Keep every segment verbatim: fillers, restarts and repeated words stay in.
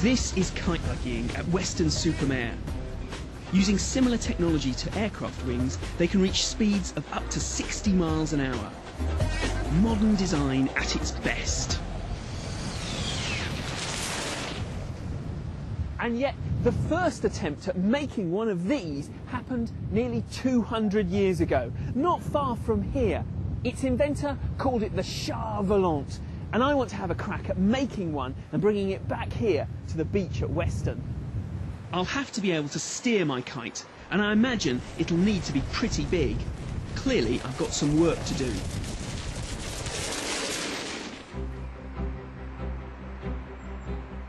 This is kite buggying at Western Supermare. Using similar technology to aircraft wings, they can reach speeds of up to sixty miles an hour. Modern design at its best. And yet, the first attempt at making one of these happened nearly two hundred years ago, not far from here. Its inventor called it the Charvolant, and I want to have a crack at making one and bringing it back here to the beach at Weston. I'll have to be able to steer my kite, and I imagine it'll need to be pretty big. Clearly, I've got some work to do.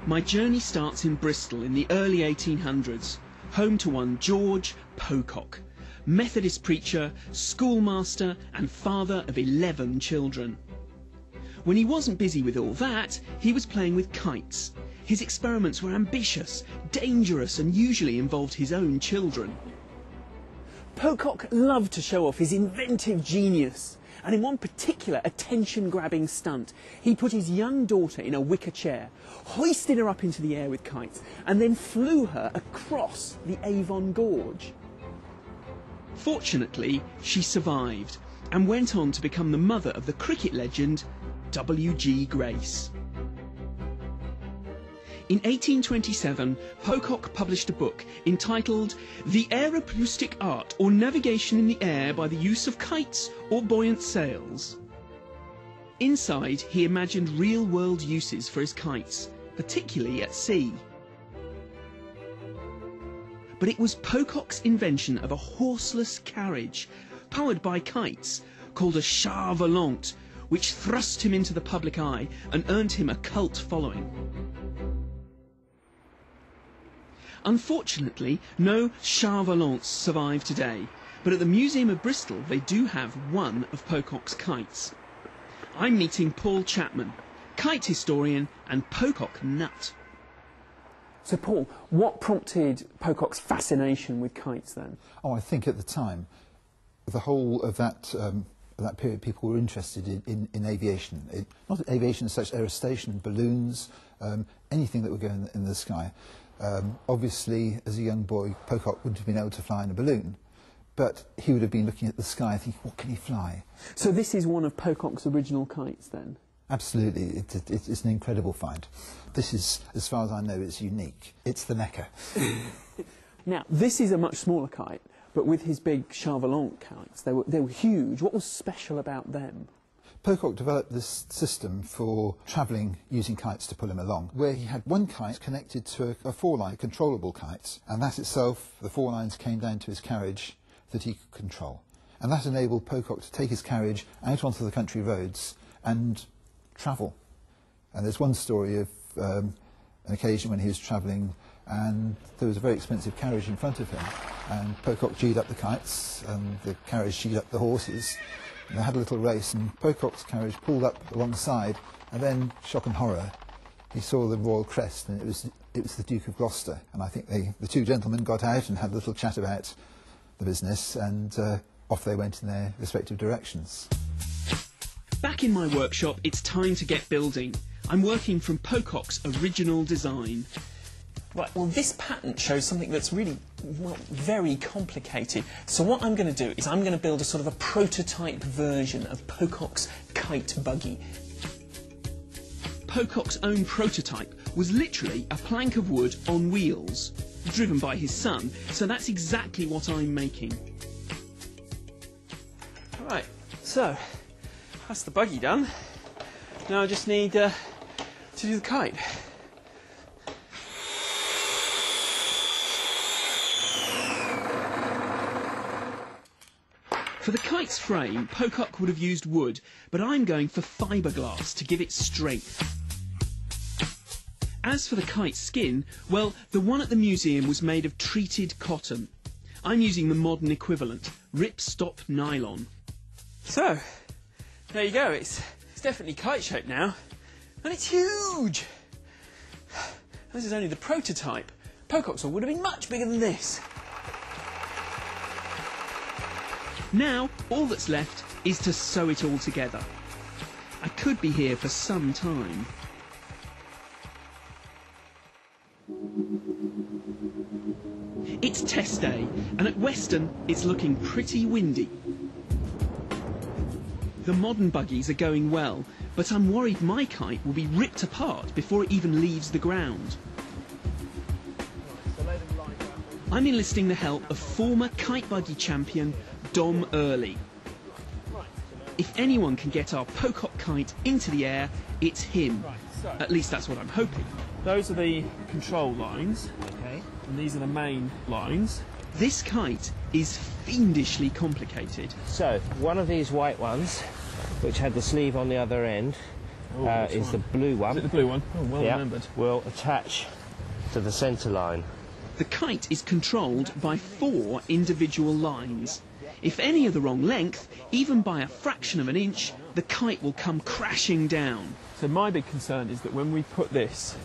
My journey starts in Bristol in the early eighteen hundreds, home to one George Pocock, Methodist preacher, schoolmaster and father of eleven children. When he wasn't busy with all that, he was playing with kites. His experiments were ambitious, dangerous and usually involved his own children. Pocock loved to show off his inventive genius, and in one particular attention-grabbing stunt, he put his young daughter in a wicker chair, hoisted her up into the air with kites, and then flew her across the Avon Gorge. Fortunately, she survived and went on to become the mother of the cricket legend W G Grace. In eighteen twenty-seven, Pocock published a book entitled The Aeropolistic Art or Navigation in the Air by the Use of Kites or Buoyant Sails. Inside, he imagined real-world uses for his kites, particularly at sea. But it was Pocock's invention of a horseless carriage, powered by kites, called a Charvolant, which thrust him into the public eye and earned him a cult following. Unfortunately, no Charvolants survive today, but at the Museum of Bristol they do have one of Pocock's kites. I'm meeting Paul Chapman, kite historian and Pocock nut. So Paul, what prompted Pocock's fascination with kites then? Oh, I think at the time, the whole of that, um, that period people were interested in, in, in aviation. It, not aviation as such, aerostation, balloons, um, anything that would go in, in the sky. Um, obviously, as a young boy, Pocock wouldn't have been able to fly in a balloon, but he would have been looking at the sky thinking, what can he fly? So this is one of Pocock's original kites, then? Absolutely. It, it, it's an incredible find. This is, as far as I know, it's unique. It's the Necca. Now, this is a much smaller kite, but with his big Charvolant kites, they were, they were huge. What was special about them? Pocock developed this system for travelling using kites to pull him along, where he had one kite connected to a, a foreline, controllable kites, and that itself, the forelines came down to his carriage that he could control. And that enabled Pocock to take his carriage out onto the country roads and travel. And there's one story of um, an occasion when he was travelling and there was a very expensive carriage in front of him, and Pocock G'd up the kites and the carriage G'd up the horses. They had a little race, and Pocock's carriage pulled up alongside, and then, shock and horror, he saw the royal crest, and it was, it was the Duke of Gloucester. And I think they, the two gentlemen got out and had a little chat about the business, and uh, off they went in their respective directions. Back in my workshop, it's time to get building. I'm working from Pocock's original design. Right, well, this pattern shows something that's really, well, very complicated. So what I'm going to do is I'm going to build a sort of a prototype version of Pocock's kite buggy. Pocock's own prototype was literally a plank of wood on wheels, driven by his son, so that's exactly what I'm making. All right, so that's the buggy done. Now I just need uh, to do the kite. For the kite's frame, Pocock would have used wood, but I'm going for fibreglass to give it strength. As for the kite's skin, well, the one at the museum was made of treated cotton. I'm using the modern equivalent, ripstop nylon. So, there you go, it's, it's definitely kite-shaped now, and it's huge! This is only the prototype. Pocock's one would have been much bigger than this. Now, all that's left is to sew it all together. I could be here for some time. stay, and at Weston it's looking pretty windy. The modern buggies are going well, but I'm worried my kite will be ripped apart before it even leaves the ground. I'm enlisting the help of former kite buggy champion Dom Early. If anyone can get our Pocock kite into the air, it's him. At least that's what I'm hoping. Those are the control lines, okay, and these are the main lines. This kite is fiendishly complicated. So, one of these white ones, which had the sleeve on the other end, Ooh, uh, is one? the blue one. Is it the blue one? Oh, well yep. remembered. Will attach to the centre line. The kite is controlled by four individual lines. If any are the wrong length, even by a fraction of an inch, the kite will come crashing down. So my big concern is that when we put this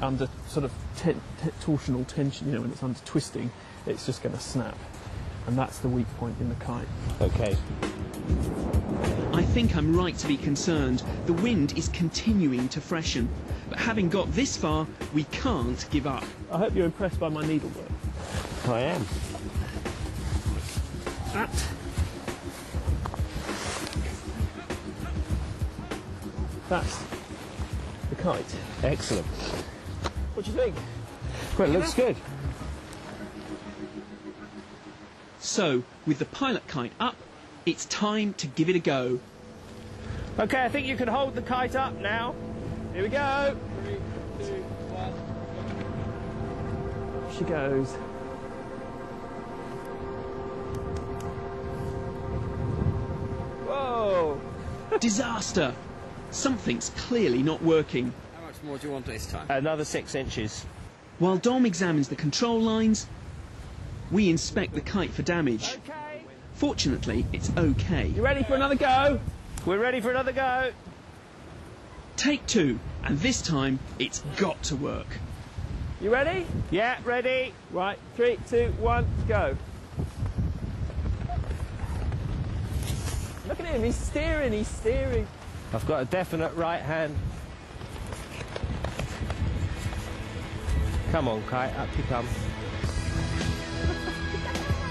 under sort of ten, ten, torsional tension, you know, when it's under twisting, it's just going to snap. And that's the weak point in the kite. Okay. I think I'm right to be concerned. The wind is continuing to freshen. But having got this far, we can't give up. I hope you're impressed by my needlework. I am. That. That's the kite. Excellent. What do you think? Well, it looks good. So, with the pilot kite up, it's time to give it a go. Okay, I think you can hold the kite up now. Here we go. Three, two, one. Off she goes. Whoa! Disaster! Something's clearly not working. How much more do you want this time? Another six inches. While Dom examines the control lines, we inspect the kite for damage. Okay. Fortunately, it's okay. You ready for another go? We're ready for another go. Take two, and this time it's got to work. You ready? Yeah, ready. Right, three, two, one, go. Look at him, he's steering, he's steering. I've got a definite right hand. Come on, kite, up you come.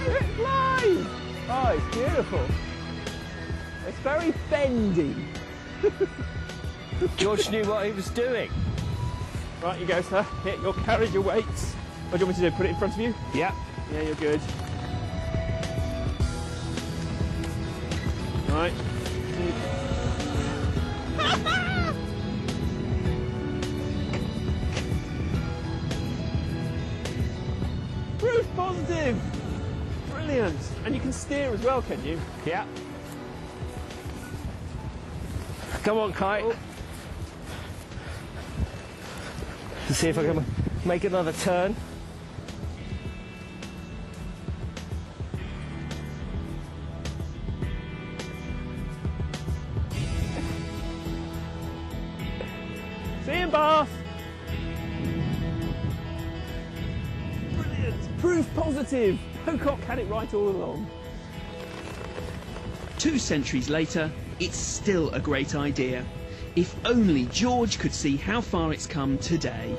It flies! Oh, it's beautiful. It's very bendy. George knew what he was doing. Right, you go, sir. Here, you'll carry your weights. What do you want me to do? Put it in front of you? Yeah. Yeah, you're good. Right. Proof positive! Brilliant! And you can steer as well, can you? Yeah. Come on, kite. Oh. Let's see if I can make another turn. See you, boss! Brilliant! Proof positive! Pocock had it right all along. Two centuries later, it's still a great idea. If only George could see how far it's come today.